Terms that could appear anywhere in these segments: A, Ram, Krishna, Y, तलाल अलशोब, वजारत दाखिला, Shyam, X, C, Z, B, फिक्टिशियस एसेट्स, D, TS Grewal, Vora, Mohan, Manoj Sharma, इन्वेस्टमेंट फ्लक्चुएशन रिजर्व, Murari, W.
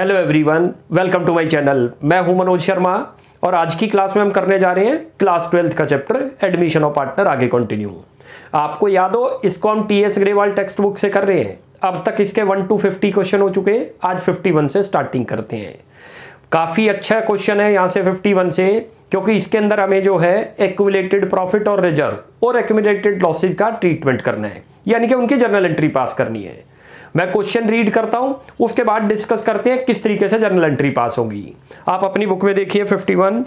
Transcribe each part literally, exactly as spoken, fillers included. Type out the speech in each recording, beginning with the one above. Hello everyone, welcome to my channel. मैं हूं मनोज शर्मा और आज की क्लास में हम करने जा रहे हैं क्लास ट्वेल्थ का चैप्टर एडमिशन ऑफ पार्टनर आगे कंटिन्यू। आपको याद हो इसको हम टीएस ग्रेवाल टेक्स्ट बुक से कर रहे हैं। अब तक इसके वन टू फिफ्टी क्वेश्चन हो चुके हैं। आज फिफ्टी वन से स्टार्टिंग करते हैं। काफ़ी अच्छा क्वेश्चन है यहाँ से फिफ्टी वन से, क्योंकि इसके अंदर हमें जो है एक्यूमुलेटेड प्रॉफिट और रिजर्व और एक्यूमुलेटेड लॉसेज का ट्रीटमेंट करना है, यानी कि उनकी जर्नल एंट्री पास करनी है। मैं क्वेश्चन रीड करता हूं, उसके बाद डिस्कस करते हैं किस तरीके से जर्नल एंट्री पास होगी। आप अपनी बुक में देखिए इक्यावन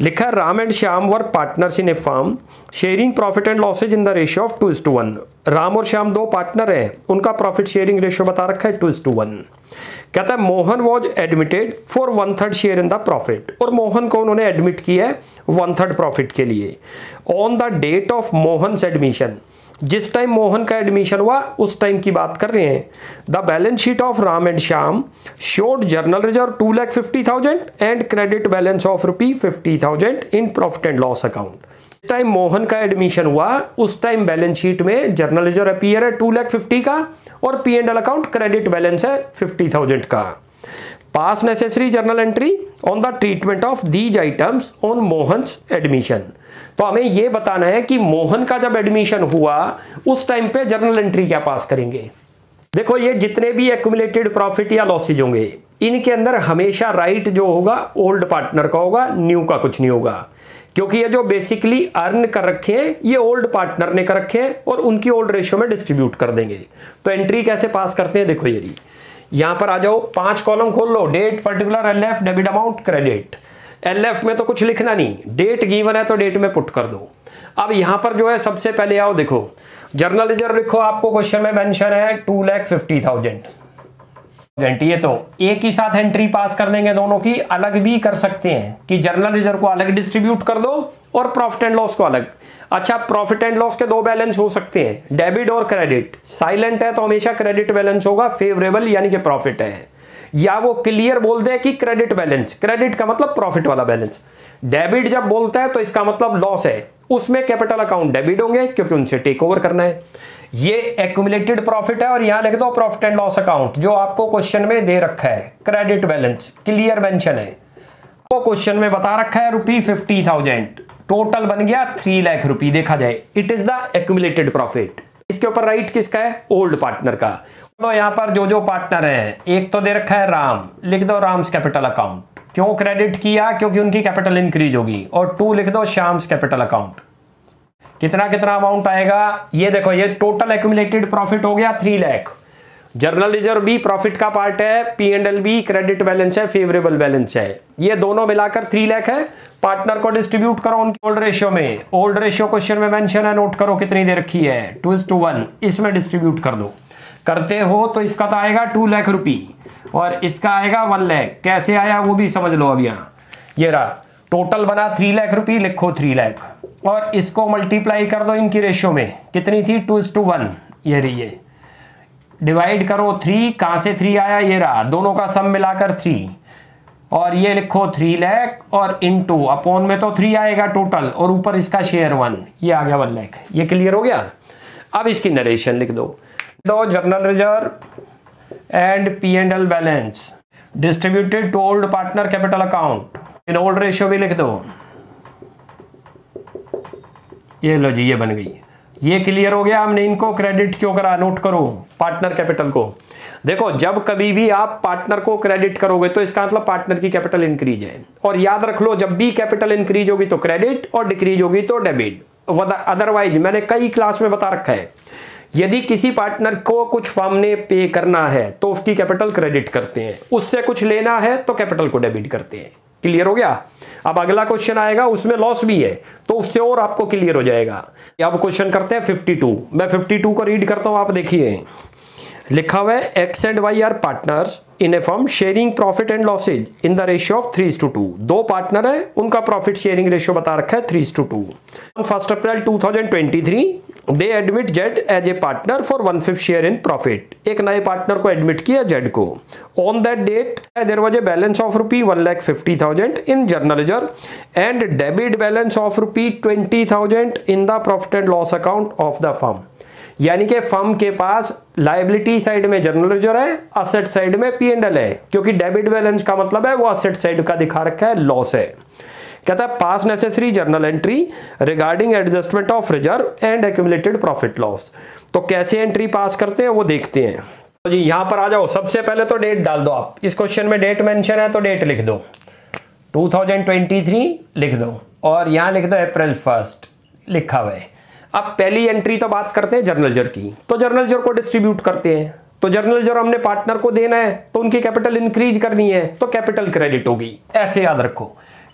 लिखा, Ram and Shyam were partners in a firm sharing profit and losses in the ratio of two is to one. Ram और श्याम दो पार्टनर हैं, उनका प्रॉफिट शेयरिंग रेशियो बता रखा है टू इज टू वन। कहता है Mohan was admitted for one third share in the profit, और मोहन को उन्होंने एडमिट किया है वन थर्ड प्रॉफिट के लिए। On the date of Mohan's admission, जिस टाइम मोहन का एडमिशन हुआ उस टाइम की बात कर रहे हैं, the balance sheet of Ram and Shyam showed general reserve two lakh fifty thousand and credit balance of rupee fifty thousand in profit and loss account. जिस टाइम मोहन का एडमिशन हुआ उस टाइम बैलेंस शीट में जर्नल रिजर्व अपीयर है two lakh fifty का और P and L account credit balance है fifty thousand का। Pass necessary journal entry on the treatment of these items on Mohan's admission. तो हमें यह बताना है कि मोहन का जब एडमिशन हुआ उस टाइम पे जर्नल एंट्री क्या पास करेंगे। देखो ये जितने भी एक्यूमुलेटेड प्रॉफिट या लॉसेज होंगे इनके अंदर हमेशा राइट जो होगा ओल्ड पार्टनर का होगा, न्यू का कुछ नहीं होगा, क्योंकि ये जो बेसिकली अर्न कर रखे हैं ये ओल्ड पार्टनर ने कर रखे हैं और उनकी ओल्ड रेशियो में डिस्ट्रीब्यूट कर देंगे। तो एंट्री कैसे पास करते हैं देखो, ये यहां पर आ जाओ, पांच कॉलम खोल लो, date, particular, L F, debit amount, credit. L F में तो कुछ लिखना नहीं, डेट गिवन है तो डेट में पुट कर दो। अब यहां पर जो है सबसे पहले आओ, देखो जर्नल रिजर्व लिखो, आपको क्वेश्चन में मेंशन है टू लैख फिफ्टी थाउजेंड। ये तो एक ही साथ एंट्री पास कर देंगे, दोनों की अलग भी कर सकते हैं कि जर्नल रिजर्व को अलग डिस्ट्रीब्यूट कर दो और प्रॉफिट एंड लॉस को अलग। अच्छा, प्रॉफिट एंड लॉस के दो बैलेंस हो सकते हैं, डेबिट और क्रेडिट। साइलेंट है तो हमेशा क्रेडिट बैलेंस होगा, फेवरेबल यानी कि प्रॉफिट है, या वो क्लियर बोल दे कि क्रेडिट बैलेंस, क्रेडिट का मतलब प्रॉफिट वाला बैलेंस। डेबिट जब बोलता है तो इसका मतलब लॉस है, उसमें कैपिटल अकाउंट डेबिट होंगे क्योंकि उनसे टेक ओवर करना है। ये एक्यूमुलेटेड प्रॉफिट है और यहां लिख दो प्रॉफिट एंड लॉस अकाउंट जो आपको क्वेश्चन में दे रखा है, क्रेडिट बैलेंस क्लियर मेंशन है, वो क्वेश्चन में बता रखा है रुपी फिफ्टी थाउजेंड, टोटल बन गया थ्री लाख रुपी। देखा जाए it is the accumulated profit, इसके ऊपर राइट किसका है, ओल्ड पार्टनर का। तो यहाँ पर जो जो पार्टनर हैं, एक तो दे रखा है राम, लिख दो राम्स कैपिटल अकाउंट, क्यों क्रेडिट किया, क्योंकि उनकी कैपिटल इंक्रीज होगी, और टू लिख दो श्याम्स कैपिटल अकाउंट। कितना कितना अमाउंट आएगा ये देखो, ये टोटल एक्यूमुलेटेड प्रॉफिट हो गया थ्री लाख। जर्नल रिजर्व भी प्रॉफिट का पार्ट है, पी एंड एल भी क्रेडिट बैलेंस है, फेवरेबल बैलेंस है, ये दोनों मिलाकर थ्री लाख है। पार्टनर को डिस्ट्रीब्यूट करो उनके ओल्ड रेशियो में, ओल्ड रेशियो क्वेश्चन में मेंशन है, नोट करो कितनी दे रखी है टू इज टू वन, इसमें डिस्ट्रीब्यूट कर दो। करते हो तो इसका तो आएगा टू लाख रुपी और इसका आएगा वन लाख। कैसे आया वो भी समझ लो। अब यहाँ ये रहा, टोटल बना थ्री लाख रुपी, लिखो थ्री लाख, और इसको मल्टीप्लाई कर दो इनकी रेशियो में, कितनी थी टू इज टू वन, ये रही है, डिवाइड करो थ्री, कहाँ से थ्री आया, ये रहा, दोनों का सम मिलाकर थ्री, और ये लिखो थ्री लाख और इनटू अपॉन में तो थ्री आएगा टोटल, और ऊपर इसका शेयर वन, ये आ गया वन लाख। ये क्लियर हो गया। अब इसकी नरेशन लिख दो, दो general reserve and P and L balance distributed to old partner capital account in old ratio भी लिख दो। ये लो जी, ये बन गई, ये क्लियर हो गया। हमने इनको क्रेडिट क्यों करा, नोट करो पार्टनर कैपिटल को। देखो जब कभी भी आप पार्टनर को क्रेडिट करोगे तो इसका मतलब पार्टनर की कैपिटल इंक्रीज है, और याद रख लो जब भी कैपिटल इंक्रीज होगी तो क्रेडिट और डिक्रीज होगी तो डेबिट। अदरवाइज मैंने कई क्लास में बता रखा है, यदि किसी पार्टनर को कुछ फर्म ने पे करना है तो उसकी कैपिटल क्रेडिट करते हैं, उससे कुछ लेना है तो कैपिटल को डेबिट करते हैं। क्लियर हो गया। अब अगला क्वेश्चन आएगा, उसमें लॉस भी है तो उससे और आपको क्लियर हो जाएगा। अब क्वेश्चन करते हैं फिफ्टी टू, मैं फिफ्टी टू को रीड करता हूं, आप देखिए। लिखा हुआ है X and Y are partners in a firm sharing profit and losses in the ratio of three is to two. दो पार्टनर है, उनका प्रॉफिट शेयरिंग रेशियो बता रखा है three is to two. First April two thousand twenty three they admit Z as a partner for one fifth share in profit. एक नए partner को admit किया जेड को। On that date there was a balance of rupee one lakh fifty thousand in general reserve and debit balance of rupee twenty thousand in the profit and loss account of the firm. यानी कि firm के पास liability side में general reserve है, asset side में P and L है, क्योंकि debit balance का मतलब है वो असेट साइड का दिखा रखा है लॉस है। कहता है pass necessary journal entry regarding adjustment of reserve and accumulated profit loss. तो कैसे एंट्री पास करते हैं वो देखते हैं। तो जी यहां पर आ जाओ, सबसे पहले तो डेट डाल दो आप। इस क्वेश्चन में डेट मेंशन है तो डेट लिख दो दो हज़ार तेईस लिख दो और यहां लिख दो अप्रैल फर्स्ट लिखा हुआ है। अब पहली एंट्री तो बात करते हैं जर्नल रिजर्व की, तो जर्नल रिजर्व को डिस्ट्रीब्यूट करते हैं। तो जर्नल रिजर्व हमने पार्टनर को देना है तो उनकी कैपिटल इंक्रीज करनी है तो कैपिटल क्रेडिट होगी, ऐसे याद रखो।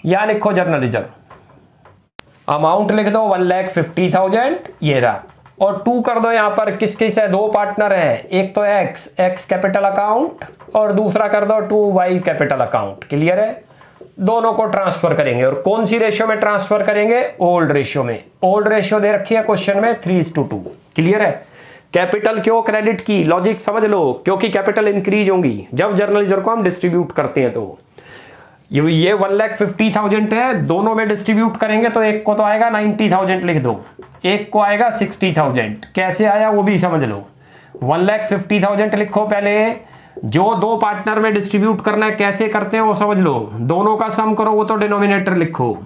यहाँ लिखो जर्नल रिजर्व, अमाउंट लिख दो वन लैख फिफ्टी थाउजेंड ये रहा, और टू कर दो यहाँ पर किस किस है, दो पार्टनर है, एक तो एक्स एक्स कैपिटल अकाउंट और दूसरा कर दो to Y capital account. Clear है? दोनों को ट्रांसफर करेंगे और कौन सी रेशियो में ट्रांसफर करेंगे, ओल्ड रेशियो में। ओल्ड रेशियो दे रखी है क्वेश्चन में three is to two. Clear है? कैपिटल क्यों क्रेडिट की, लॉजिक समझ लो, क्योंकि कैपिटल इंक्रीज होंगी जब जर्नल रिजर्व को हम डिस्ट्रीब्यूट करते हैं। तो ये वन लैख फिफ्टी थाउजेंड है, दोनों में डिस्ट्रीब्यूट करेंगे तो एक को तो आएगा नाइन्टी थाउजेंड लिख दो, एक को आएगा सिक्सटी थाउजेंड। कैसे आया वो भी समझ लो। वन लैख फिफ्टी थाउजेंड लिखो पहले, जो दो पार्टनर में डिस्ट्रीब्यूट करना है कैसे करते हैं वो समझ लो, दोनों का सम करो वो तो डिनोमिनेटर लिखो,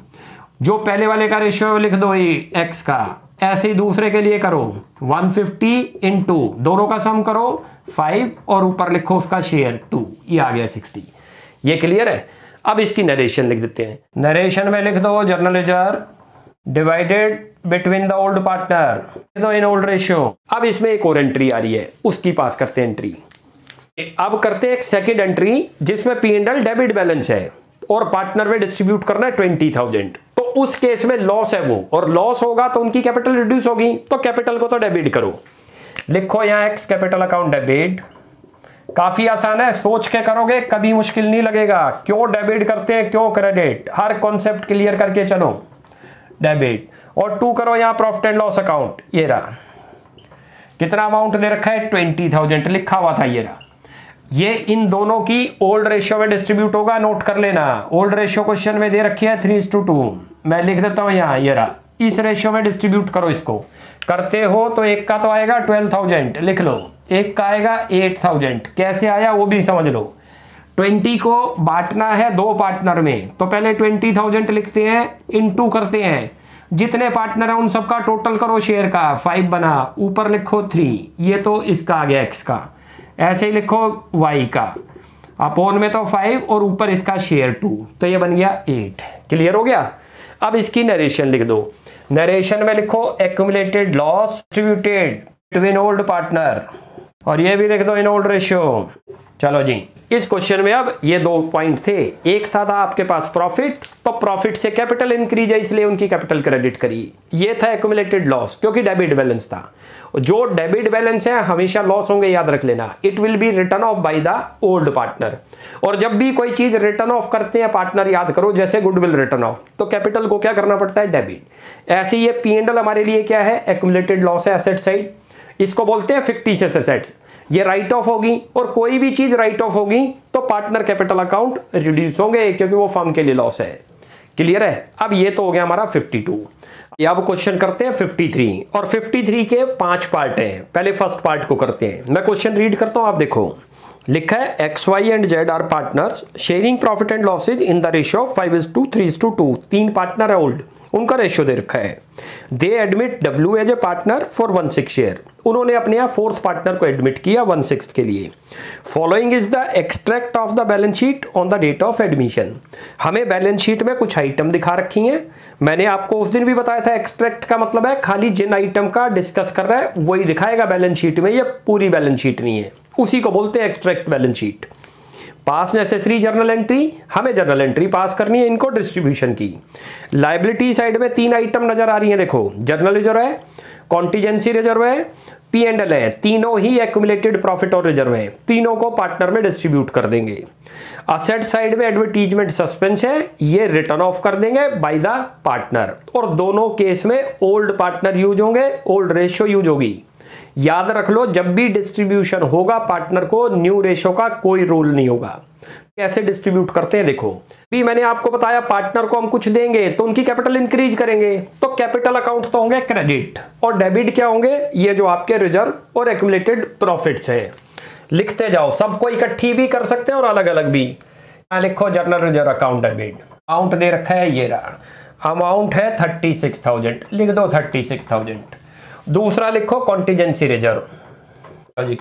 जो पहले वाले का रेशियो लिख दो ये एक्स का, ऐसे ही दूसरे के लिए करो वन फिफ्टी इंटू दोनों का सम करो फाइव और ऊपर लिखो उसका शेयर टू, ये आ गया सिक्सटी। ये क्लियर है? अब इसकी नरेशन लिख देते हैं। नरेशन में लिख दो general reserve divided between the old partner दो इन ओल्ड रेशियो। अब इसमें एक और एंट्री आ रही है उसकी पास करते हैं एंट्री। अब करते हैं एक सेकेंड एंट्री जिसमें P and L debit balance है और पार्टनर में डिस्ट्रीब्यूट करना है ट्वेंटी थाउजेंड, तो उस केस में लॉस है वो, और लॉस होगा तो उनकी कैपिटल रिड्यूस होगी, तो कैपिटल को तो डेबिट करो। लिखो यहाँ एक्स कैपिटल अकाउंट डेबिट, काफी आसान है, सोच के करोगे कभी मुश्किल नहीं लगेगा। क्यों डेबिट करते हैं क्यों क्रेडिट, हर कॉन्सेप्ट क्लियर करके चलो। डेबिट और टू करो यहाँ प्रॉफिट एंड लॉस अकाउंट, ये रहा, कितना अमाउंट दे रखा है ट्वेंटी थाउजेंड लिखा हुआ था, ये रहा। ये इन दोनों की ओल्ड रेशियो में डिस्ट्रीब्यूट होगा, नोट कर लेना। ओल्ड रेशियो क्वेश्चन में दे रखी है थ्री टू टू, मैं लिख देता हूँ यहाँ, ये रहा। इस रेशियो में डिस्ट्रीब्यूट करो इसको, करते हो तो एक का तो आएगा ट्वेल्व थाउजेंड लिख लो, एक का आएगा एट थाउजेंड। कैसे आया वो भी समझ लो। ट्वेंटी को बांटना है दो पार्टनर में तो पहले ट्वेंटी थाउजेंड लिखते हैं, इनटू करते हैं जितने पार्टनर हैं उन सबका टोटल करो शेयर का, फाइव बना, ऊपर लिखो थ्री, ये तो इसका आ गया एक्स का, ऐसे ही लिखो वाई का, अपोन में तो फाइव और ऊपर इसका शेयर टू, तो ये बन गया एट। क्लियर हो गया? अब इसकी नरेशन लिख दो। नरेशन में लिखो accumulated loss distributed between old partner और ये भी लिख दो इन ओल्ड रेशियो। चलो जी, इस क्वेश्चन में अब ये दो पॉइंट थे, एक था था आपके पास प्रॉफिट, तो प्रॉफिट से कैपिटल इंक्रीज है इसलिए उनकी कैपिटल क्रेडिट करी। ये था एक्यूमुलेटेड लॉस क्योंकि डेबिट बैलेंस था, जो डेबिट बैलेंस है हमेशा लॉस होंगे याद रख लेना। It will be written off by the old partner, और जब भी कोई चीज रिटर्न ऑफ करते हैं पार्टनर याद करो, जैसे गुडविल रिटर्न ऑफ, तो कैपिटल को क्या करना पड़ता है डेबिट। ऐसे ये पी एंड एल हमारे लिए क्या है, एक्यूमुलेटेड लॉस है एसेट साइड, इसको बोलते हैं फिक्टिशियस एसेट्स। ये राइट ऑफ होगी और कोई भी चीज राइट ऑफ होगी तो पार्टनर कैपिटल अकाउंट रिड्यूस होंगे क्योंकि वो फर्म के लिए लॉस है। क्लियर है? अब ये तो हो गया हमारा फिफ्टी टू। ये अब क्वेश्चन करते हैं फिफ्टी थ्री, और फिफ्टी थ्री के पांच पार्ट हैं। पहले फर्स्ट पार्ट को करते हैं, मैं क्वेश्चन रीड करता हूं आप देखो। लिखा है X Y and Z are partners sharing profit and losses in the ratio five is to three is to two. तीन पार्टनर है ओल्ड, उनका रेशियो दे रखा है। They admit W as a partner for one six share, उन्होंने अपने यहाँ fourth partner को एडमिट किया वन सिक्स के लिए। Following is the extract of the balance sheet on the date of admission. हमें बैलेंस शीट में कुछ आइटम दिखा रखी हैं, मैंने आपको उस दिन भी बताया था एक्सट्रैक्ट का मतलब है खाली जिन आइटम का डिस्कस कर रहा है वही दिखाएगा बैलेंस शीट में, यह पूरी बैलेंस शीट नहीं है, उसी को बोलते हैं extract balance sheet. Pass necessary journal entry, हमें जर्नल एंट्री पास करनी है इनको डिस्ट्रीब्यूशन की। लायबिलिटी साइड में तीन आइटम नजर आ रही हैं देखो, जर्नल रिजर्व है, कॉन्टीजेंसी रिजर्व है, पी एंड एल है, तीनों ही एक्यूमुलेटेड प्रॉफिट और रिजर्व है, तीनों को पार्टनर में डिस्ट्रीब्यूट कर देंगे। असेट साइड में एडवर्टीजमेंट सस्पेंस है, ये रिटर्न ऑफ कर देंगे बाय द पार्टनर, और दोनों केस में ओल्ड पार्टनर यूज होंगे, ओल्ड रेशियो यूज होगी। याद रख लो, जब भी डिस्ट्रीब्यूशन होगा पार्टनर को न्यू रेशो का कोई रोल नहीं होगा। कैसे डिस्ट्रीब्यूट करते हैं देखो, भी मैंने आपको बताया पार्टनर को हम कुछ देंगे तो उनकी कैपिटल इंक्रीज करेंगे, तो कैपिटल अकाउंट तो होंगे क्रेडिट, और डेबिट क्या होंगे, ये जो आपके रिजर्व और एक्यूमुलेटेड प्रॉफिट्स है। लिखते जाओ, सबको इकट्ठी भी कर सकते हैं और अलग अलग भी। यहाँ लिखो journal reserve account debit, account दे रखा है ये रहा, अमाउंट है थर्टी सिक्स थाउजेंड, लिख दो थर्टी सिक्स थाउजेंड। दूसरा लिखो कॉन्टीजेंसी रिजर्व,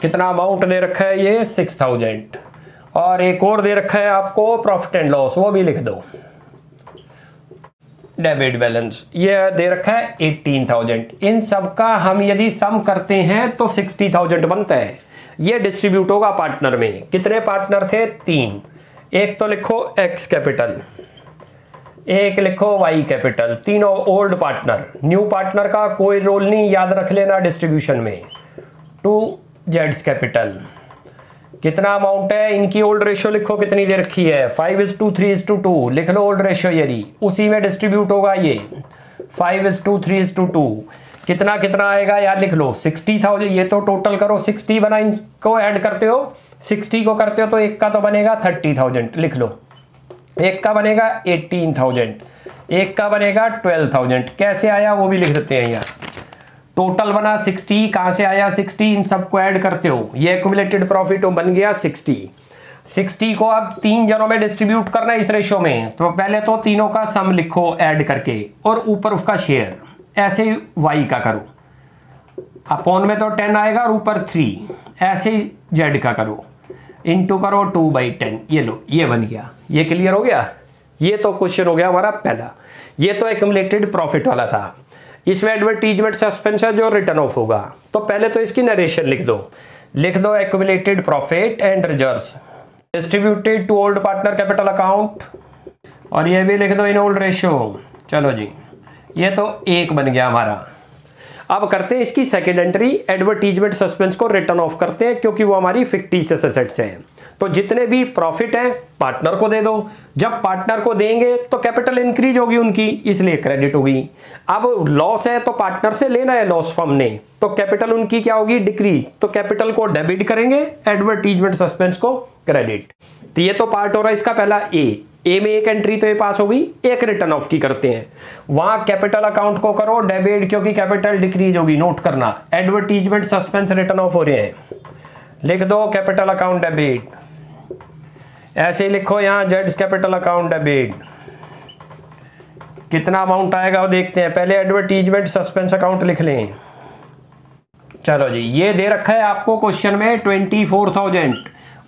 कितना अमाउंट दे रखा है ये सिक्स थाउजेंड, और एक और दे रखा है आपको प्रॉफिट एंड लॉस, वो भी लिख दो। डेबिट बैलेंस ये दे रखा है एटीन थाउजेंड। इन सब का हम यदि सम करते हैं तो सिक्सटी थाउजेंड बनता है। ये डिस्ट्रीब्यूट होगा पार्टनर में, कितने पार्टनर थे, तीन। एक तो लिखो एक्स कैपिटल, एक लिखो वाई कैपिटल, तीनों ओल्ड पार्टनर, न्यू पार्टनर का कोई रोल नहीं, याद रख लेना डिस्ट्रीब्यूशन में। टू जेड्स कैपिटल, कितना अमाउंट है, इनकी ओल्ड रेशियो लिखो कितनी दे रखी है, five is to three is to two, लिख लो ओल्ड रेशियो, यदि उसी में डिस्ट्रीब्यूट होगा ये, five is to three is to two, कितना कितना आएगा यार लिख लो, सिक्सटी थाउजेंड। ये तो टोटल करो, सिक्सटी बना, इनको ऐड करते हो, सिक्सटी को करते हो तो एक का तो बनेगा थर्टी थाउजेंड, लिख लो, एक का बनेगा एटीन थाउजेंड, एक का बनेगा ट्वेल्व थाउजेंड, कैसे आया वो भी लिख देते हैं यार। टोटल बना सिक्सटी, कहाँ से आया सिक्सटी, इन सबको ऐड करते हो, ये एक्यूमुलेटेड प्रॉफिट बन गया सिक्सटी। सिक्सटी को अब तीन जनों में डिस्ट्रीब्यूट करना है इस रेशो में, तो पहले तो तीनों का सम लिखो ऐड करके, और ऊपर उसका शेयर, ऐसे ही वाई का करो, अपॉन में तो टेन आएगा और ऊपर थ्री, ऐसे ही जेड का करो, इंटू करो टू बाई टेन, ये लो ये बन गया। ये क्लियर हो गया, ये तो क्वेश्चन हो गया हमारा पहला, ये तो एक्यूमुलेटेड प्रॉफिट वाला था। इसमें एडवर्टीजमेंट सस्पेंस है जो रिटर्न ऑफ होगा, तो पहले तो इसकी नरेशन लिख दो, लिख दो accumulated profit and reserves distributed to old partner capital account, और ये भी लिख दो इन ओल्ड रेशियो। चलो जी, ये तो एक बन गया हमारा। अब करते हैं इसकी सेकेंड एंट्री, एडवर्टीजमेंट सस्पेंस को रिटर्न ऑफ करते हैं क्योंकि वो हमारी फिक्टिशियस एसेट्स हैं। तो जितने भी प्रॉफिट हैं पार्टनर को दे दो, जब पार्टनर को देंगे तो कैपिटल इंक्रीज होगी उनकी, इसलिए क्रेडिट होगी। अब लॉस है तो पार्टनर से लेना है लॉस फर्म ने, तो कैपिटल उनकी क्या होगी, डिक्रीज, तो कैपिटल को डेबिट करेंगे, एडवर्टीजमेंट सस्पेंस को क्रेडिट। तो ये तो पार्ट हो रहा है इसका पहला ए। ए में एक एंट्री तो ये पास होगी, एक रिटर्न ऑफ की करते हैं, वहां कैपिटल अकाउंट को करो डेबिट क्योंकि कैपिटल डिक्रीज होगी, नोट करना, एडवर्टीजमेंट सस्पेंस रिटर्न ऑफ हो रहे हैं, लिख दो कैपिटल अकाउंट डेबिट, ऐसे लिखो यहां जेड्स कैपिटल अकाउंट डेबिट, कितना अमाउंट आएगा वो देखते हैं, पहले एडवर्टीजमेंट सस्पेंस अकाउंट लिख लें। चलो जी, ये दे रखा है आपको क्वेश्चन में ट्वेंटी फोर थाउजेंड,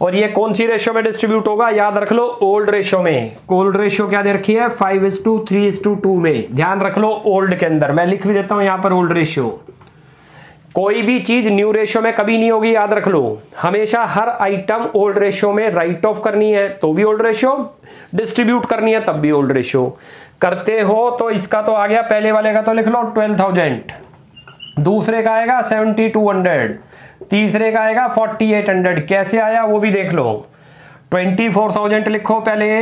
और ये कौन सी रेशियो में डिस्ट्रीब्यूट होगा, याद रख लो ओल्ड रेशियो में। ओल्ड रेशियो क्या दे रखी है, five is to three is to two में, ध्यान रख लो ओल्ड के अंदर, मैं लिख भी देता हूं यहां पर ओल्ड रेशियो। कोई भी चीज न्यू रेशियो में कभी नहीं होगी, याद रख लो, हमेशा हर आइटम ओल्ड रेशियो में, राइट ऑफ करनी है तो भी ओल्ड रेशियो, डिस्ट्रीब्यूट करनी है तब भी ओल्ड रेशियो। करते हो तो इसका तो आ गया, पहले वाले का तो लिख लो ट्वेल्व थाउजेंड, दूसरे का आएगा सेवेंटी टू हंड्रेड, तीसरे का आएगा फोर्टी एट हंड्रेड, कैसे आया वो भी देख लो। ट्वेंटी फोर थाउजेंड लिखो पहले,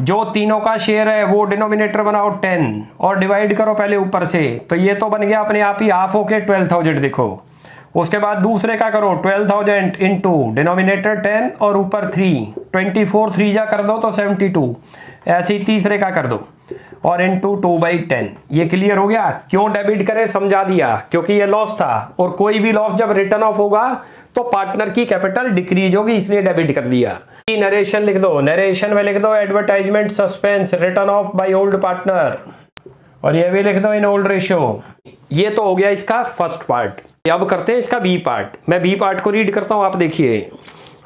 जो तीनों का शेयर है वो डिनोमिनेटर बनाओ टेन और डिवाइड करो पहले ऊपर से, तो ये तो बन गया अपने आप ही हाफ होके ट्वेल्व थाउजेंड देखो। उसके बाद दूसरे का करो twelve thousand into denominator ten और ऊपर थ्री, ट्वेंटी फोर थ्री जा कर दो तो सेवेंटी टू, ऐसे ही तीसरे का कर दो और इंटू टू बाई टेन। ये क्लियर हो गया, क्यों डेबिट करें समझा दिया, क्योंकि ये लॉस था, और कोई भी लॉस जब रिटर्न ऑफ होगा तो पार्टनर की कैपिटल डिक्रीज होगी, इसलिए डेबिट कर दिया। नरेशन लिख दो, नरेशन में लिख दो advertisement suspense written off by old partner, और ये भी लिख दो इन ओल्ड रेशियो। ये तो हो गया इसका फर्स्ट पार्ट। अब करते हैं इसका बी पार्ट, मैं बी पार्ट को रीड करता हूं, आप देखिए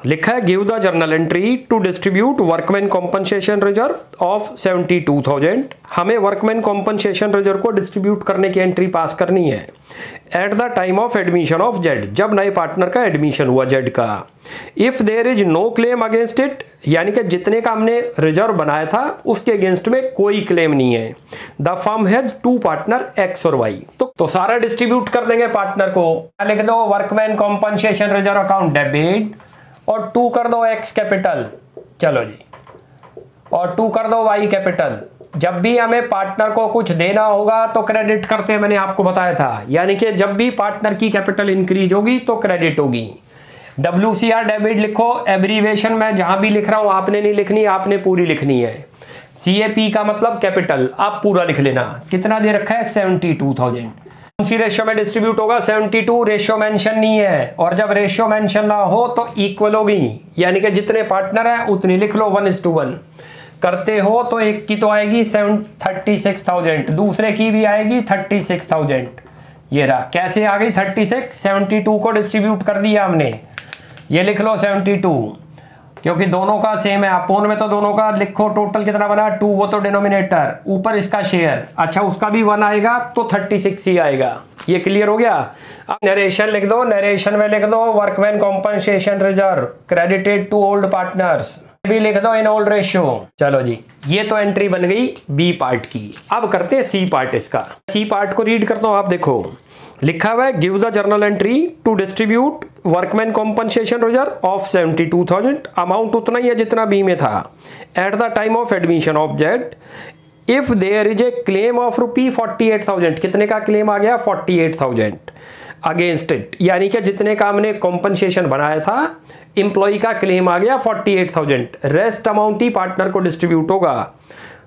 लिखा है give the journal entry to distribute workman compensation reserve of seventy two thousand. हमें वर्कमैन कॉम्पनसेशन रिजर्व को डिस्ट्रीब्यूट करने की एंट्री पास करनी है at the time of admission of Z, जब नए पार्टनर का एडमिशन हुआ जेड का। If there is no claim against it, यानी कि जितने का हमने रिजर्व बनाया था उसके अगेंस्ट में कोई क्लेम नहीं है। The firm has to partner X और वाई, तो, तो सारा डिस्ट्रीब्यूट कर देंगे पार्टनर को। लिख दो workman compensation reserve account debit, और टू कर दो एक्स कैपिटल, चलो जी, और टू कर दो वाई कैपिटल, जब भी हमें पार्टनर को कुछ देना होगा तो क्रेडिट करते हैं, मैंने आपको बताया था। यानी कि जब भी पार्टनर की कैपिटल इंक्रीज होगी तो क्रेडिट होगी। डब्ल्यू सी आर डेबिट लिखो, एब्रीवेशन मैं जहां भी लिख रहा हूं आपने नहीं लिखनी, आपने पूरी लिखनी है। सी ए पी का मतलब कैपिटल, आप पूरा लिख लेना। कितना दे रखा है? Seventy two thousand. कौन सी रेशियो में डिस्ट्रीब्यूट होगा? Seventy two. रेशियो मेंशन नहीं है, और जब रेशियो मेंशन ना हो तो इक्वल होगी, यानी कि जितने पार्टनर हैं उतनी लिख लो, वन इज टू वन करते हो तो एक की तो आएगी थर्टी सिक्स थाउजेंड, दूसरे की भी आएगी थर्टी सिक्स थाउजेंड। ये रहा, कैसे आ गई थर्टी सिक्स? सेवेंटी टू को डिस्ट्रीब्यूट कर दिया हमने, ये लिख लो सेवेंटी टू, क्योंकि दोनों का सेम है अपोन में, तो दोनों का लिखो। टोटल कितना बना? टू, वो तो डिनोमिनेटर, ऊपर इसका शेयर। अच्छा उसका भी वन आएगा तो थर्टी सिक्स ही आएगा। ये क्लियर हो गया। अब नरेशन लिख दो, नरेशन में लिख दो workman compensation reserve credited to old partners, भी लिख दो इन ओल्ड रेशियो। चलो जी, ये तो एंट्री बन गई बी पार्ट की। अब करते हैं सी पार्ट। इसका सी पार्ट को रीड करता हूँ, आप देखो लिखा हुआ है give the journal entry to distribute workman compensation reserve of seventy two thousand, amount उतना ही है जितना बी में था, at the time of admission of Z if there is a claim of rupee forty eight thousand. कितने का claim आ गया? Forty eight thousand against it, यानी कि जितने का हमने कॉम्पनसेशन बनाया था एम्प्लॉई का क्लेम आ गया forty eight thousand. Rest amount ही पार्टनर को डिस्ट्रीब्यूट होगा।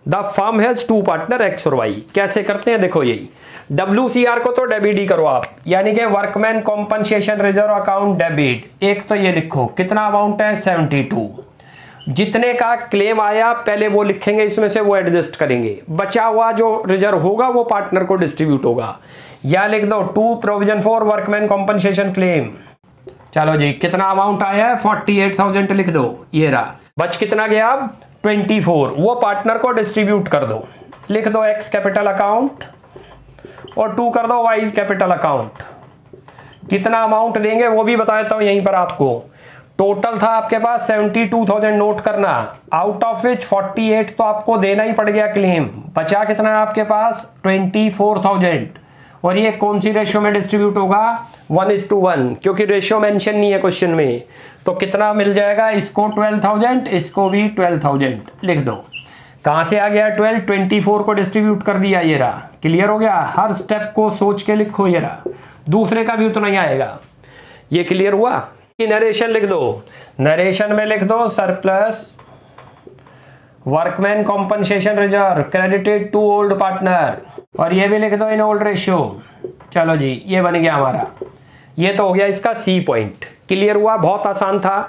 The firm has to partner X और वाई। कैसे करते हैं देखो, यही डब्ल्यू सी आर को तो डेबिट ही करो आप, यानी कि workman compensation reserve account debit. एक तो ये लिखो, कितना अमाउंट है? Seventy two. जितने का क्लेम आया पहले वो लिखेंगे, इसमें से वो एडजस्ट करेंगे, बचा हुआ जो रिजर्व होगा वो पार्टनर को डिस्ट्रीब्यूट होगा। या लिख दो to provision for workman compensation claim. चलो जी, कितना अमाउंट आया है? फोर्टी एट थाउजेंड लिख दो, ये रहा। बच कितना गया अब? Twenty four. वो पार्टनर को डिस्ट्रीब्यूट कर दो, लिख दो एक्स कैपिटल अकाउंट और टू कर दो वाई कैपिटल अकाउंट। कितना अमाउंट देंगे वो भी बता देता हूँ यहीं पर आपको। टोटल था आपके पास सेवेंटी टू थाउजेंड, नोट करना, out of which forty eight तो आपको देना ही पड़ गया क्लेम। बचा कितना है आपके पास? Twenty four thousand. और ये कौन सी रेशियो में डिस्ट्रीब्यूट होगा? वन इज टू वन, क्योंकि रेशियो मेंशन नहीं है क्वेश्चन में। तो कितना मिल जाएगा? इसको ट्वेल्व थाउजेंड, इसको भी ट्वेल्व थाउजेंड लिख दो। कहाँ से आ गया ट्वेल्व? ट्वेंटी फोर को डिस्ट्रीब्यूट कर दिया, ये रहा। क्लियर हो गया, हर स्टेप को सोच के लिखो, ये रहा। दूसरे का भी उतना ही आएगा। ये क्लियर हुआ कि नरेशन लिख दो, नरेशन में लिख दो surplus workman compensation reserve credited to old partner, और ये भी लिख दो इन ओल्ड रेशियो। चलो जी, ये बन गया हमारा। ये तो हो गया इसका सी पॉइंट। क्लियर हुआ, बहुत आसान था।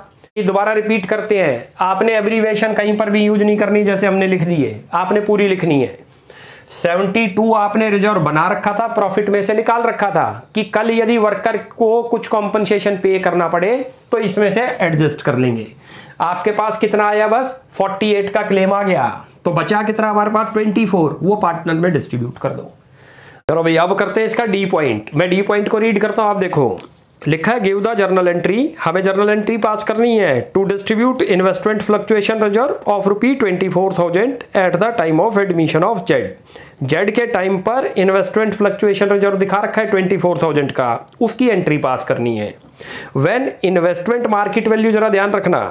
दोबारा रिपीट करते हैं, आपने एब्रीवेशन कहीं पर भी यूज नहीं करनी, जैसे हमने लिख दी है आपने पूरी लिखनी है। सेवेंटी टू आपने रिजर्व बना रखा था, प्रॉफिट में से निकाल रखा था कि कल यदि वर्कर को कुछ कॉम्पनसेशन पे करना पड़े तो इसमें से एडजस्ट कर लेंगे। आपके पास कितना आया? बस फोर्टी एट का क्लेम आ गया, तो बचा कितना हमारे पास? Twenty four. वो पार्टनर में डिस्ट्रीब्यूट कर दो। चलो भैया, अब करते हैं इसका डी पॉइंट। मैं डी पॉइंट को रीड करता हूँ, आप देखो लिखा है गिव द जर्नल एंट्री, हमें जर्नल एंट्री पास करनी है to distribute इन्वेस्टमेंट फ्लक्चुएशन रिजर्व of rupee twenty four thousand at the time of admission of Z. Z के टाइम पर इन्वेस्टमेंट फ्लक्चुएशन रिजर्व दिखा रखा है ट्वेंटी फोर थाउजेंड का, उसकी एंट्री पास करनी है। व्हेन इन्वेस्टमेंट मार्केट वैल्यू, जरा ध्यान रखना,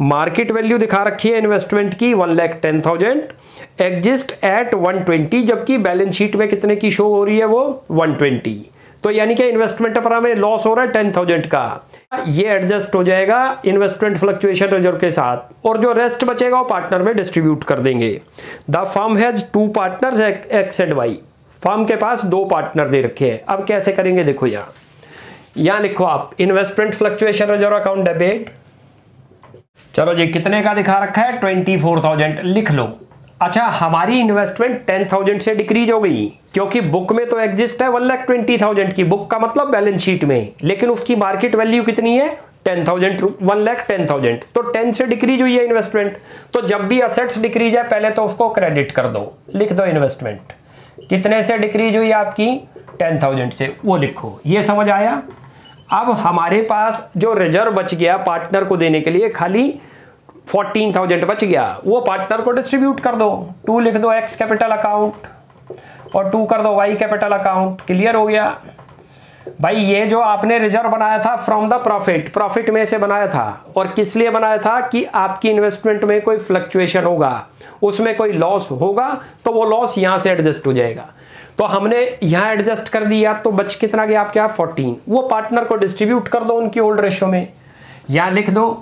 मार्केट वैल्यू दिखा रखी है इन्वेस्टमेंट की one lakh ten thousand exist at one twenty, जबकि बैलेंस शीट में कितने की शो हो रही है? वो वन ट्वेंटी। तो यानी कि इन्वेस्टमेंट पर हमें लॉस हो रहा है टेन थाउजेंड का, ये एडजस्ट हो जाएगा इन्वेस्टमेंट फ्लक्चुएशन रिजर्व के साथ, और जो रेस्ट बचेगा वो पार्टनर में डिस्ट्रीब्यूट कर देंगे। The firm has two partners X and Y, firm के पास दो पार्टनर दे रखे हैं। अब कैसे करेंगे देखो, यहाँ यहाँ लिखो आप इन्वेस्टमेंट फ्लक्चुएशन रिजर्व account debit. चलो जी, कितने का दिखा रखा है? ट्वेंटी फोर थाउजेंड लिख लो। अच्छा, हमारी इन्वेस्टमेंट टेन थाउजेंड से डिक्रीज हो गई, क्योंकि बुक में तो एग्जिस्ट है वन लाख ट्वेंटी थाउजेंड की, बुक का मतलब बैलेंस शीट में, लेकिन उसकी मार्केट वैल्यू कितनी है? Ten thousand, one lakh ten thousand, तो टेन से डिक्रीज हुई है इन्वेस्टमेंट। तो जब भी असेट्स डिक्रीज है पहले तो उसको क्रेडिट कर दो, लिख दो इन्वेस्टमेंट कितने से डिक्रीज हुई आपकी? टेन थाउजेंड से, वो लिखो। ये समझ आया। अब हमारे पास जो रिजर्व बच गया पार्टनर को देने के लिए खाली फोर्टीन थाउजेंड बच गया, वो पार्टनर को डिस्ट्रीब्यूट कर दो। टू लिख दो एक्स कैपिटल अकाउंट और टू कर दो वाई कैपिटल अकाउंट। क्लियर हो गया। भाई ये जो आपने रिजर्व बनाया था फ्रॉम द प्रॉफिट, प्रॉफिट में से बनाया था, और किस लिए बनाया था कि आपकी इन्वेस्टमेंट में कोई फ्लक्चुएशन होगा, उसमें कोई लॉस होगा तो वो लॉस यहाँ से एडजस्ट हो जाएगा। तो हमने यहाँ एडजस्ट कर दिया तो बच कितना गया आपके यहाँ फोर्टीन। वो पार्टनर को डिस्ट्रीब्यूट कर दो उनकी ओल्ड रेशो में, यहाँ लिख दो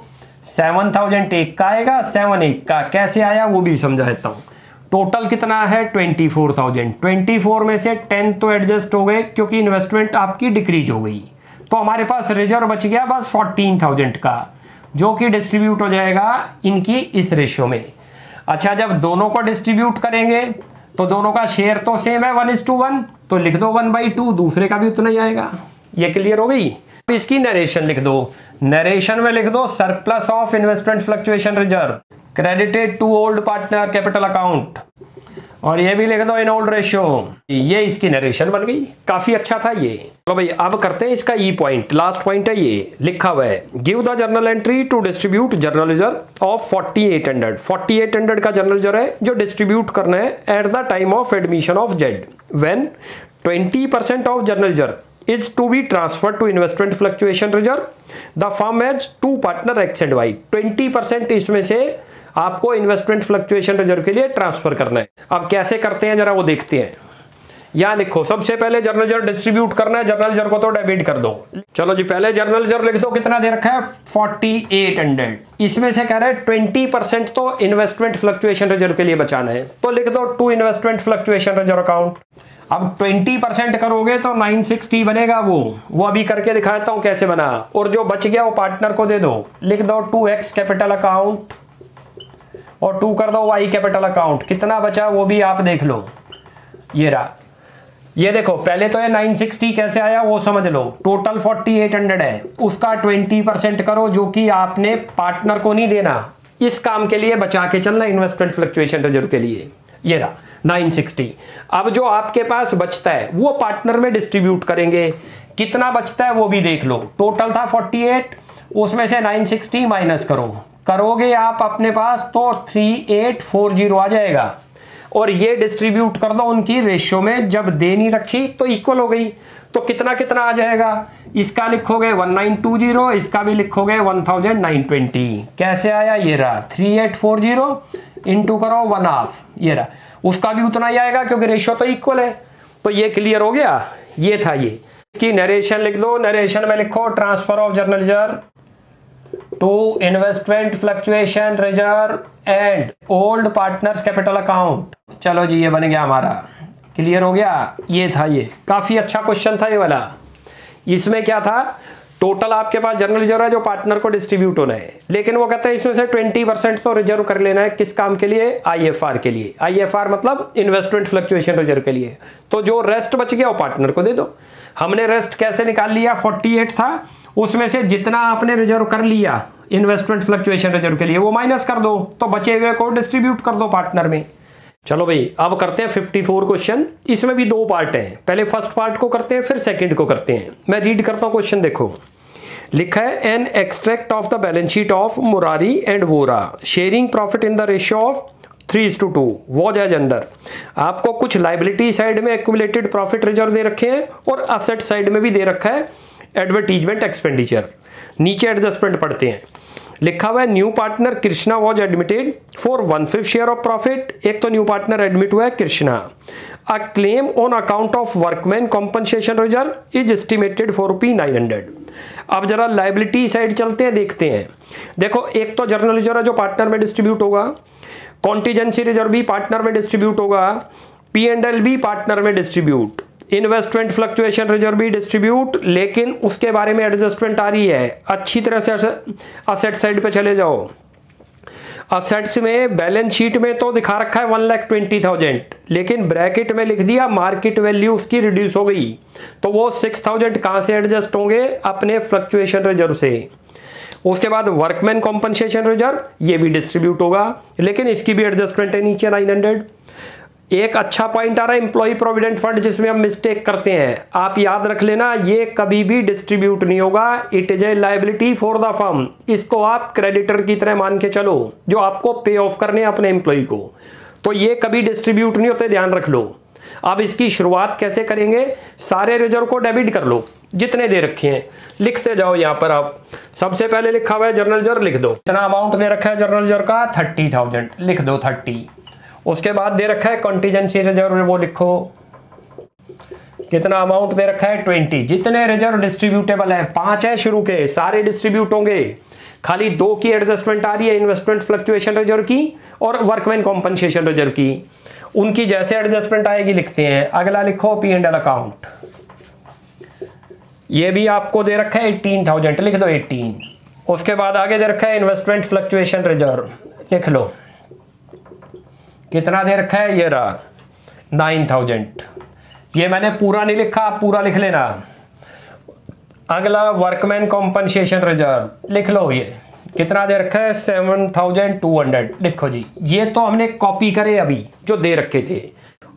सेवन थाउजेंड एक का आएगा, सेवन एक का कैसे आया वो भी समझा देता हूँ। टोटल कितना है ट्वेंटी फोर थाउजेंड, चौबीस में से टेन तो एडजस्ट हो गए क्योंकि इन्वेस्टमेंट आपकी डिक्रीज हो गई, तो हमारे पास रिजर्व बच गया बस चौदह हज़ार का, जो कि डिस्ट्रीब्यूट हो जाएगा इनकी इस रेशियो में। अच्छा जब दोनों को डिस्ट्रीब्यूट करेंगे तो दोनों का शेयर तो सेम है वन इज टू वन, तो लिख दो वन बाई टू, दूसरे का भी उतना ही आएगा। ये क्लियर हो गई। अब इसकी नरेशन लिख दो, नरेशन में लिख दो surplus of इन्वेस्टमेंट फ्लक्चुएशन रिजर्व credited to old partner capital account, और ये भी लिख दो इन ओल्ड रेशियो। ये इसकी नरेशन बन गई, काफी अच्छा था ये। चलो भाई अब करते हैं इसका ई पॉइंट, लास्ट पॉइंट है ये लिखा हुआ है give the journal entry to distribute journal reserve of forty eight hundred. Forty eight hundred का जर्नल रिजर्व है जो डिस्ट्रीब्यूट करना है at the time of admission of Z when twenty percent of journal reserve is to be transfer to इन्वेस्टमेंट फ्लक्चुएशन रिजर्व the firm has to partner X and Y. Twenty percent इसमें से आपको इन्वेस्टमेंट फ्लक्चुएशन रिजर्व के लिए transfer करना है। अब कैसे करते हैं जरा वो देखते हैं। यहाँ लिखो सबसे पहले जर्नल रिजर्व डिस्ट्रीब्यूट करना है, जर्नल रिजर्व को तो डेबिट कर दो। चलो जी पहले जर्नल रिजर्व लिख दो, कितना दे रखा है फोर्टी एट हंड्रेड, इसमें से कह रहे हैं ट्वेंटी परसेंट तो इन्वेस्टमेंट फ्लक्चुएशन रिजर्व के लिए बचाना है, तो लिख दो to इन्वेस्टमेंट फ्लक्चुएशन रिजर्व account. अब ट्वेंटी परसेंट करोगे तो नाइन सिक्सटी बनेगा, वो वो अभी करके दिखाता हूँ कैसे बना, और जो बच गया वो पार्टनर को दे दो, लिख दो टू एक्स कैपिटल अकाउंट और टू कर दो वाई कैपिटल अकाउंट। कितना बचा वो भी आप देख लो, ये रहा। ये देखो पहले तो ये नाइन सिक्सटी कैसे आया वो समझ लो, टोटल फोर्टी एट हंड्रेड है, उसका ट्वेंटी परसेंट करो जो कि आपने पार्टनर को नहीं देना, इस काम के लिए बचा के चलना इन्वेस्टमेंट फ्लक्चुएशन रिजर्व के लिए। ये रहा नाइन सिक्सटी। अब जो आपके पास बचता है वो पार्टनर में डिस्ट्रीब्यूट करेंगे, कितना बचता है वो भी देख लो, टोटल था फोर्टी एट, उसमें से नाइन सिक्सटी माइनस करो, करोगे आप अपने पास तो थर्टी एट फोर्टी आ जाएगा, और ये डिस्ट्रीब्यूट कर दो उनकी रेशियो में, जब देनी रखी तो इक्वल हो गई, तो कितना कितना आ जाएगा, इसका लिखोगे नाइनटीन ट्वेंटी, इसका भी लिखोगे नाइनटीन ट्वेंटी। कैसे आया, ये रहा थर्टी एट फोर्टी इनटू करो वन हाफ, ये रहा, उसका भी उतना ही आएगा क्योंकि रेशियो तो इक्वल है। तो ये क्लियर हो गया, ये था ये। इसकी नरेशन लिख दो, नरेशन में लिखो transfer of journal reserve to इन्वेस्टमेंट फ्लक्चुएशन रिजर्व and old partners capital account. चलो जी ये बन गया हमारा, क्लियर हो गया। ये था ये, काफी अच्छा क्वेश्चन था ये वाला। इसमें क्या था, टोटल आपके पास जर्नल रिजर्व है जो पार्टनर को डिस्ट्रीब्यूट होना है, लेकिन वो कहते हैं इसमें से ट्वेंटी परसेंट तो रिजर्व कर लेना है, किस काम के लिए, आईएफआर के लिए। आईएफआर मतलब इन्वेस्टमेंट फ्लक्चुएशन रिजर्व के लिए। तो जो रेस्ट बच गया वो पार्टनर को दे दो। हमने रेस्ट कैसे निकाल लिया, फोर्टी एट था, उसमें से जितना आपने रिजर्व कर लिया इन्वेस्टमेंट फ्लक्चुएशन रिजर्व के लिए वो माइनस कर दो, तो बचे हुए को डिस्ट्रीब्यूट कर दो पार्टनर में। चलो भाई अब करते हैं फिफ्टी फोर क्वेश्चन। इसमें भी दो पार्ट हैं, पहले फर्स्ट पार्ट को करते हैं फिर सेकंड को करते हैं। मैं रीड करता हूं क्वेश्चन, देखो लिखा है an extract of the balance sheet of Murari and Vora sharing profit in the ratio of three is to two was as under. आपको कुछ लाइबिलिटी साइड में एक्यूमुलेटेड प्रॉफिट रिजर्व दे रखे हैं और असेट साइड में भी दे रखा है एडवर्टीजमेंट एक्सपेंडिचर। नीचे एडजस्टमेंट पढ़ते हैं, लिखा हुआ है new partner Krishna was admitted for one fifth share of profit. एक तो न्यू पार्टनर एडमिट हुआ है Krishna. A claim on account of workman compensation reserve is estimated for rupee nine hundred. अब जरा लाइबिलिटी साइड चलते हैं, देखते हैं। देखो एक तो जर्नल रिजर्व है जो पार्टनर में डिस्ट्रीब्यूट होगा, कॉन्टीजेंसी रिजर्व भी पार्टनर में डिस्ट्रीब्यूट होगा, पी एंड एल भी पार्टनर में डिस्ट्रीब्यूट, इन्वेस्टमेंट फ्लक्चुएशन रिजर्व भी डिस्ट्रीब्यूट, लेकिन उसके बारे में एडजस्टमेंट आ रही है। अच्छी तरह से असेट साइड पे चले जाओ, असेट्स में बैलेंस शीट में तो दिखा रखा है वन लैख ट्वेंटी थाउजेंड, लेकिन ब्रैकेट में लिख दिया मार्केट वैल्यू उसकी रिड्यूस हो गई, तो वो सिक्स थाउजेंड कहाँ से एडजस्ट होंगे, अपने फ्लक्चुएशन रिजर्व से। उसके बाद वर्कमैन कॉम्पनसेशन रिजर्व ये भी डिस्ट्रीब्यूट होगा, लेकिन इसकी भी एडजस्टमेंट है नीचे नाइन हंड्रेड। एक अच्छा पॉइंट आ रहा है एम्प्लॉई प्रोविडेंट फंड, जिसमें हम मिस्टेक करते हैं, आप याद रख लेना ये कभी भी डिस्ट्रीब्यूट नहीं होगा, it is a liability for the firm. इसको आप क्रेडिटर की तरह मान के चलो जो आपको पे ऑफ करने अपने एम्प्लॉई को, तो ये कभी डिस्ट्रीब्यूट नहीं होते, ध्यान रख लो। अब इसकी शुरुआत कैसे करेंगे, सारे रिजर्व को डेबिट कर लो जितने दे रखे हैं, लिखते जाओ। यहाँ पर आप सबसे पहले लिखा हुआ है जर्नल जर, लिख दो इतना अमाउंट दे रखा है जर्नल जर का थर्टी थाउजेंड लिख दो थर्टी। उसके बाद दे रखा है कंटीजेंसी रिजर्व, वो लिखो कितना अमाउंट दे रखा है ट्वेंटी। जितने रिजर्व डिस्ट्रीब्यूटेबल है, पांच है शुरू के, सारे डिस्ट्रीब्यूट होंगे, खाली दो की एडजस्टमेंट आ रही है, इन्वेस्टमेंट फ्लक्चुएशन रिजर्व की और वर्कमैन कॉम्पनसेशन रिजर्व की। उनकी जैसे एडजस्टमेंट आएगी लिखते हैं। अगला लिखो पी एंड एल अकाउंट, ये भी आपको दे रखा है एटीन थाउजेंड लिख दो एटीन। उसके बाद आगे दे रखा है इन्वेस्टमेंट फ्लक्चुएशन रिजर्व, लिख लो कितना दे रखा है, ये रहा नाइन थाउजेंड। ये मैंने पूरा नहीं लिखा, आप पूरा लिख लेना। अगला वर्कमैन कॉम्पनसेशन रिजर्व लिख लो, ये कितना दे रखा है सेवन थाउजेंड टू हंड्रेड, लिखो जी। ये तो हमने कॉपी करे अभी जो दे रखे थे,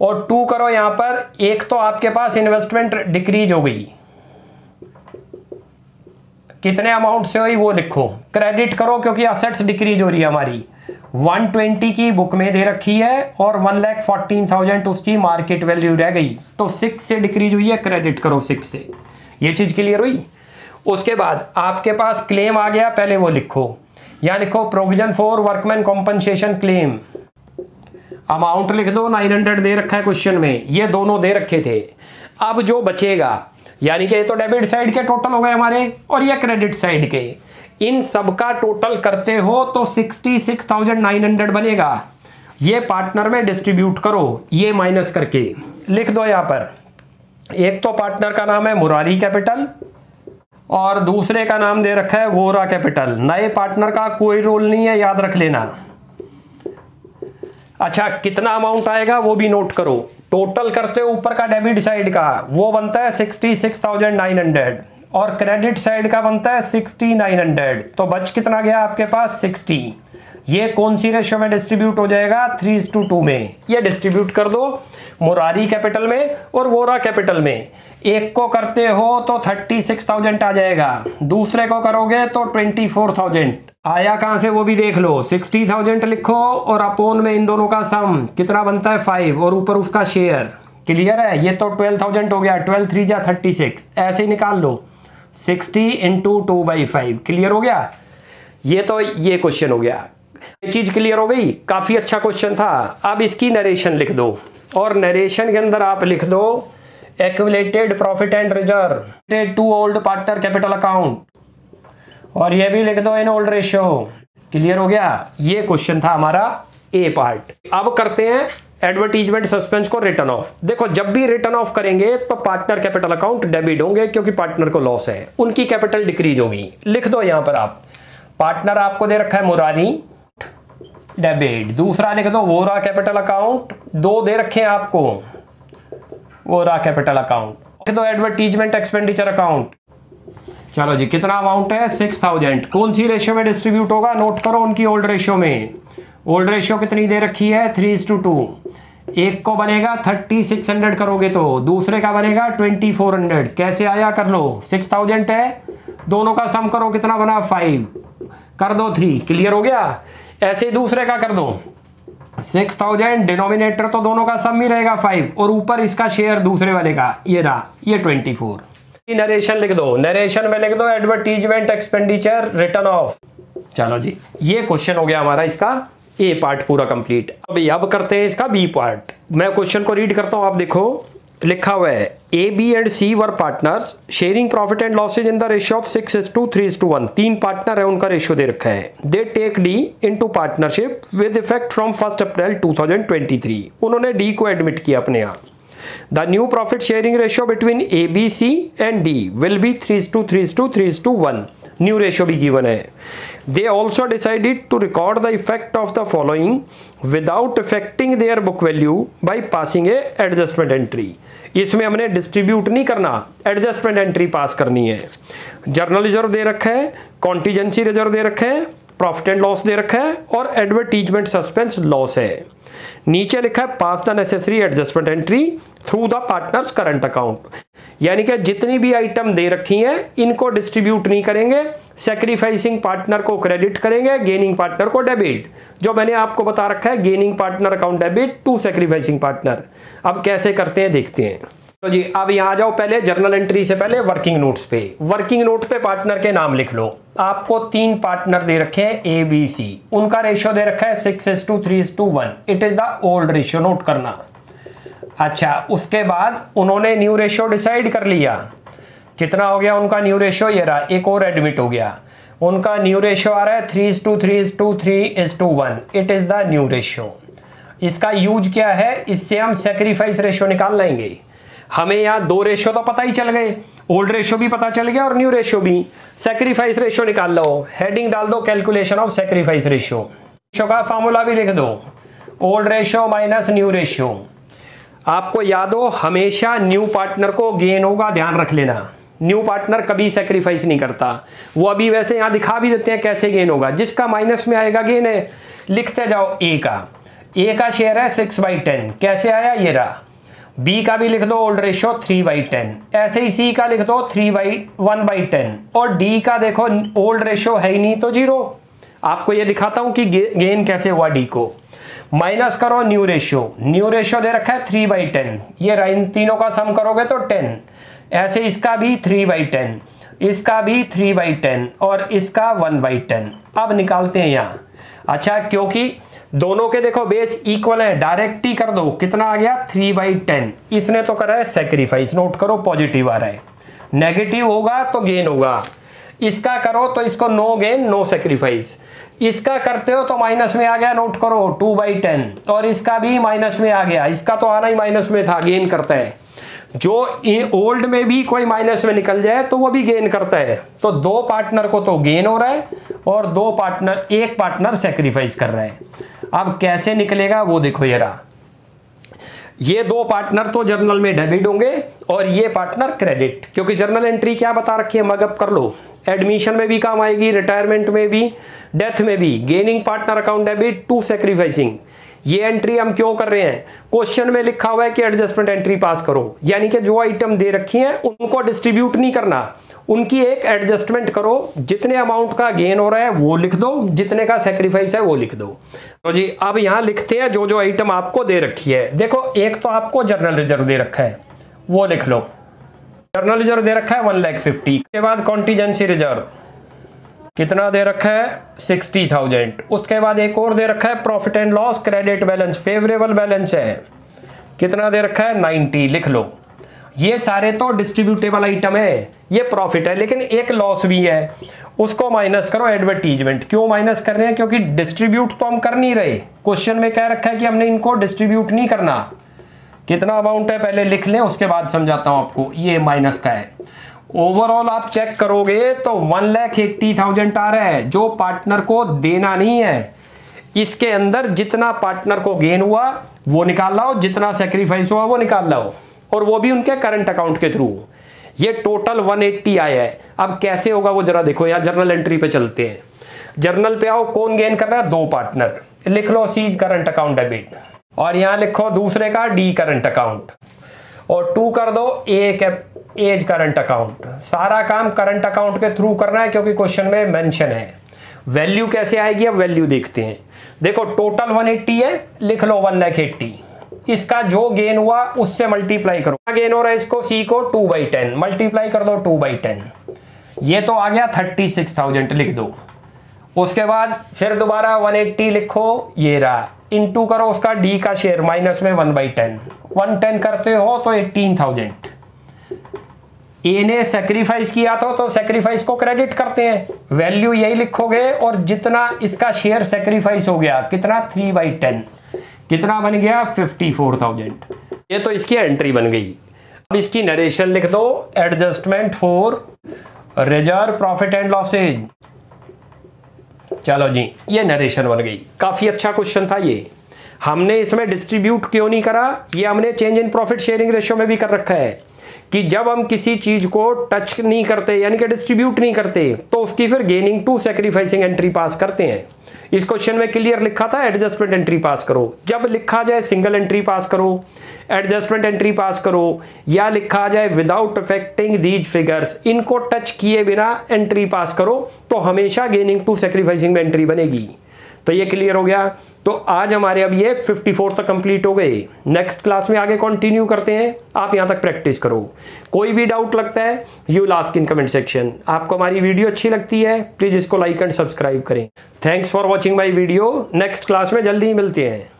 और टू करो यहाँ पर, एक तो आपके पास इन्वेस्टमेंट डिक्रीज हो गई कितने अमाउंट से हुई वो लिखो, क्रेडिट करो क्योंकि असेट्स डिक्रीज हो रही है हमारी। वन ट्वेंटी की बुक में दे रखी है और वन लैख फोर्टीन थाउजेंड उसकी मार्केट वैल्यू रह गई, तो सिक्स से डिक्रीज हुई है, क्रेडिट करो सिक्स से। ये चीज़ क्लियर हुई। उसके बाद आपके पास क्लेम आ गया, पहले वो लिखो, या लिखो provision for workman compensation claim, amount लिख दो नाइन हंड्रेड दे रखा है क्वेश्चन में, ये दोनों दे रखे थे। अब जो बचेगा, यानी कि ये तो डेबिट साइड के टोटल हो गए हमारे और ये क्रेडिट साइड के, इन सबका टोटल करते हो तो sixty six thousand nine hundred बनेगा। ये पार्टनर में डिस्ट्रीब्यूट करो, ये माइनस करके लिख दो यहाँ पर। एक तो पार्टनर का नाम है मुरारी कैपिटल और दूसरे का नाम दे रखा है वोरा कैपिटल। नए पार्टनर का कोई रोल नहीं है, याद रख लेना। अच्छा, कितना अमाउंट आएगा वो भी नोट करो, टोटल करते हो ऊपर का डेबिट साइड का, वो बनता है sixty six thousand nine hundred और क्रेडिट साइड का बनता है सिक्सटी नाइन हंड्रेड, तो बच कितना गया आपके पास सिक्सटी। ये कौन सी रेशो में डिस्ट्रीब्यूट हो जाएगा, थ्री टू टू में ये डिस्ट्रीब्यूट कर दो, मुरारी कैपिटल में और वोरा कैपिटल में। एक को करते हो तो थर्टी सिक्स थाउजेंड आ जाएगा, दूसरे को करोगे तो ट्वेंटी फोर थाउजेंड। आया कहाँ से वो भी देख लो, सिक्सटी थाउजेंड लिखो और अपोन में इन दोनों का सम कितना बनता है फाइव और ऊपर उसका शेयर। क्लियर है, ये तो ट्वेल्व थाउजेंड हो गया, ट्वेल्व थ्री जा थर्टी सिक्स ऐसे ही निकाल लो, sixty into two by five. Clear हो गया, ये तो ये क्वेश्चन हो गया, ये चीज क्लियर हो गई, काफी अच्छा क्वेश्चन था। अब इसकी नरेशन लिख दो और नरेशन के अंदर आप लिख दो accumulated profit and reserve to old partner capital account, और ये भी लिख दो इन ओल्ड रेशियो। क्लियर हो गया, ये क्वेश्चन था हमारा ए पार्ट। अब करते हैं एडवर्टीजमेंट सस्पेंस को रिटर्न ऑफ। देखो, जब भी रिटर्न ऑफ करेंगे तो पार्टनर कैपिटल अकाउंट डेबिट होंगे क्योंकि पार्टनर को लॉस है, उनकी कैपिटल डिक्रीज होगी। लिख दो यहां पर आप, पार्टनर आपको दे रखा है मुरारी डेबिट, दूसरा लिख दो वोरा कैपिटल अकाउंट, दो दे रखे हैं आपको वोरा कैपिटल अकाउंट। लिख दो एडवर्टीजमेंट एक्सपेंडिचर अकाउंट, चलो जी कितना अमाउंट है सिक्स थाउजेंड कौन सी रेशियो में डिस्ट्रीब्यूट होगा नोट करो, उनकी ओल्ड रेशियो में। ओल्ड रेशियो कितनी दे रखी है थ्री टू टू, एक को बनेगा थर्टी सिक्स हंड्रेड करोगे तो, दूसरे का बनेगा ट्वेंटी फोर हंड्रेड। कैसे आया कर लो, सिक्स थाउजेंड है, दोनों का सम करो कितना बना फाइव, कर दो थ्री। क्लियर हो गया, ऐसे दूसरे का कर दो सिक्स थाउजेंड, डिनोमिनेटर तो दोनों का सम ही रहेगा फाइव और ऊपर इसका शेयर दूसरे वाले का, ये रहा ये ट्वेंटी फोर। नरेशन लिख दो, नरेशन में लिख दो एडवर्टीजमेंट एक्सपेंडिचर रिटर्न ऑफ। चलो जी, ये क्वेश्चन हो गया हमारा इसका ए पार्ट पूरा कंप्लीट। अब अब करते हैं इसका बी पार्ट। मैं क्वेश्चन को रीड करता हूं, आप देखो लिखा हुआ है A B and C were partners sharing profit and losses in the ratio of six is to three is to one. तीन पार्टनर है, उनका रेशियो दे रखा है। They take D into partnership with effect from first April two thousand twenty three. उन्होंने D को admit किया अपने यहाँ। The new profit sharing ratio between A B C and D will be three is to three is to three is to one. New ratio भी given है। They also decided to record the effect of the following without affecting their book value by passing a adjustment entry. इसमें हमने distribute नहीं करना, adjustment entry pass करनी है। Journal reserve दे रखा है, कॉन्टीजेंसी रिजर्व दे रखा है प्रॉफिट एंड लॉस दे रखा है और एडवर्टीजमेंट सस्पेंस लॉस है। नीचे लिखा है pass the necessary adjustment entry through the partners current account, यानी कि जितनी भी आइटम दे रखी हैं इनको डिस्ट्रीब्यूट नहीं करेंगे, सेक्रीफाइसिंग पार्टनर को क्रेडिट करेंगे, गेनिंग पार्टनर को डेबिट। जो मैंने आपको बता रखा है gaining partner account debit to sacrificing partner. अब कैसे करते हैं देखते हैं। तो जी अब यहाँ जाओ, पहले जर्नल एंट्री से पहले वर्किंग नोट्स पे, वर्किंग नोट पे पार्टनर के नाम लिख लो। आपको तीन पार्टनर दे रखे हैं ए बी सी, उनका रेशियो दे रखा है six is to three is to one, it is the old ratio note करना। अच्छा उसके बाद उन्होंने न्यू रेशियो डिसाइड कर लिया, कितना हो गया उनका न्यू रेशियो, ये रहा, एक और एडमिट हो गया। उनका न्यू रेशियो आ रहा है three is to three is to three is to one, it is the new ratio. इसका यूज क्या है, इससे हम सेक्रीफाइस रेशियो निकाल लेंगे। हमें यहाँ दो रेशियो तो पता ही चल गए, ओल्ड रेशियो भी पता चल गया और न्यू रेशियो भी। सेक्रीफाइस रेशियो निकाल लो, हेडिंग डाल दो calculation of sacrifice ratio, ratio का फॉर्मूला भी लिख दो, old ratio minus new ratio. आपको याद हो हमेशा न्यू पार्टनर को गेन होगा, ध्यान रख लेना, न्यू पार्टनर कभी सेक्रीफाइस नहीं करता। वो अभी वैसे यहाँ दिखा भी देते हैं कैसे गेन होगा, जिसका माइनस में आएगा गेन है। लिखते जाओ, ए का ए का शेयर है सिक्स बाई टेन, कैसे आया ये रहा। बी का भी लिख दो old ratio three by ten, ऐसे ही सी का लिख दो three by one by ten, और डी का देखो ओल्ड रेशियो है ही नहीं तो जीरो। आपको ये दिखाता हूँ कि गे, गेन कैसे हुआ। डी को माइनस करो न्यू रेशियो, न्यू रेशियो दे रखा है थ्री बाई टेन, ये इन तीनों का सम करोगे तो टेन, ऐसे इसका भी थ्री बाई टेन, इसका भी थ्री बाई टेन और इसका वन बाई टेन। अब निकालते हैं यहाँ। अच्छा क्योंकि दोनों के देखो बेस इक्वल है, डायरेक्ट ही कर दो, कितना आ गया थ्री बाई टेन। इसने तो करा है सेक्रीफाइस, नोट करो पॉजिटिव आ रहा है, नेगेटिव होगा तो गेन होगा। इसका करो तो इसको नो गेन नो सेक्रीफाइस, इसका करते हो तो माइनस में आ गया, नोट करो टू बाई टेन, और इसका भी माइनस में आ गया, इसका तो आना ही माइनस में था, गेन करता है। जो ओल्ड में भी कोई माइनस में निकल जाए तो वो भी गेन करता है। तो दो पार्टनर को तो गेन हो रहा है और दो पार्टनर, एक पार्टनर सेक्रीफाइस कर रहा है। अब कैसे निकलेगा वो देखो, ये रहा, ये दो पार्टनर तो जर्नल में डेबिट होंगे और ये पार्टनर क्रेडिट, क्योंकि जर्नल एंट्री क्या बता रखी है, मगअप कर लो, एडमिशन में भी काम आएगी, रिटायरमेंट में भी, डेथ में भी। Gaining partner account debit to sacrificing, ये एंट्री हम क्यों कर रहे हैं, क्वेश्चन में लिखा हुआ है कि एडजस्टमेंट एंट्री पास करो, यानी कि जो आइटम दे रखी हैं उनको डिस्ट्रीब्यूट नहीं करना, उनकी एक एडजस्टमेंट करो, जितने अमाउंट का गेन हो रहा है वो लिख दो, जितने का सेक्रीफाइस है वो लिख दो। तो जी अब यहाँ लिखते हैं जो जो आइटम आपको दे रखी है। देखो एक तो आपको जर्नल रिजर्व दे रखा है, वो लिख लो, जर्नल रिजर्व दे रखा है वन लाख फिफ्टी। उसके बाद कॉन्टीजेंसी रिजर्व कितना दे रखा है सिक्सटी थाउजेंड। उसके बाद एक और दे रखा है profit and loss credit balance, favourable balance है, कितना दे रखा है नाइन्टी, लिख लो। ये सारे तो डिस्ट्रीब्यूटेबल आइटम है, ये प्रॉफिट है लेकिन एक लॉस भी है, उसको माइनस करो एडवर्टीजमेंट। क्यों माइनस कर रहे हैं, क्योंकि डिस्ट्रीब्यूट तो हम कर नहीं रहे, क्वेश्चन में कह रखा है कि हमने इनको डिस्ट्रीब्यूट नहीं करना। कितना अमाउंट है पहले लिख लें, उसके बाद समझाता हूँ आपको। ये माइनस का है, ओवरऑल आप चेक करोगे तो वन लैख एट्टी थाउजेंड आ रहा है, जो पार्टनर को देना नहीं है। इसके अंदर जितना पार्टनर को गेन हुआ वो निकाल लाओ, जितना सेक्रीफाइस हुआ वो निकाल लाओ, और वो भी उनके करंट अकाउंट के थ्रू। ये टोटल वन एट्टी आया है। अब कैसे होगा वो जरा देखो, यहाँ जर्नल एंट्री पे चलते हैं। जर्नल पे आओ, कौन गेन कर रहा है, दो पार्टनर, लिख लो सीज करंट अकाउंट डेबिट, और यहाँ लिखो दूसरे का डी करंट अकाउंट, और टू कर दो एक एज करंट अकाउंट। सारा काम करंट अकाउंट के थ्रू करना है क्योंकि क्वेश्चन में मेंशन है। वैल्यू कैसे आएगी, अब वैल्यू देखते हैं। देखो टोटल वन एट्टी है, लिख लो वन लाख एट्टी। इसका जो गेन हुआ उससे मल्टीप्लाई करो, गेन हो रहा है इसको सी को टू बाई टेन, मल्टीप्लाई कर दो टू बाई टेन, ये तो आ गया थर्टी सिक्स थाउजेंड लिख दो। उसके बाद फिर दोबारा वन एट्टी लिखो, ये रहा, इंटू करो उसका डी का शेयर माइनस में one by ten, one ten करते हो तो एटीन थाउजेंड। ए ने सेक्रीफाइस किया था तो सेक्रीफाइस को क्रेडिट करते हैं, वैल्यू यही लिखोगे, और जितना इसका शेयर सेक्रीफाइस हो गया कितना थ्री बाई टेन, कितना बन गया फिफ्टी फोर थाउजेंड। ये तो इसकी एंट्री बन गई। अब इसकी नरेशन लिख दो, adjustment for reserve profit and losses. चलो जी ये नरेशन बन गई। काफी अच्छा क्वेश्चन था ये। हमने इसमें डिस्ट्रीब्यूट क्यों नहीं करा, ये हमने change in profit sharing ratio में भी कर रखा है कि जब हम किसी चीज को टच नहीं करते यानी कि डिस्ट्रीब्यूट नहीं करते तो उसकी फिर gaining to sacrificing entry pass करते हैं। इस क्वेश्चन में क्लियर लिखा था एडजस्टमेंट एंट्री पास करो, जब लिखा जाए सिंगल एंट्री पास करो, एडजस्टमेंट एंट्री पास करो, या लिखा जाए विदाउट अफेक्टिंग दीज फिगर्स, इनको टच किए बिना एंट्री पास करो, तो हमेशा गेनिंग टू सैक्रिफाइसिंग में एंट्री बनेगी। तो ये क्लियर हो गया। तो आज हमारे अब ये चौवन तक कंप्लीट हो गए। नेक्स्ट क्लास में आगे कंटिन्यू करते हैं। आप यहाँ तक प्रैक्टिस करो। कोई भी डाउट लगता है you last in comment section. आपको हमारी वीडियो अच्छी लगती है प्लीज़ इसको लाइक एंड सब्सक्राइब करें। Thanks for watching my video. Next class में जल्दी ही मिलते हैं।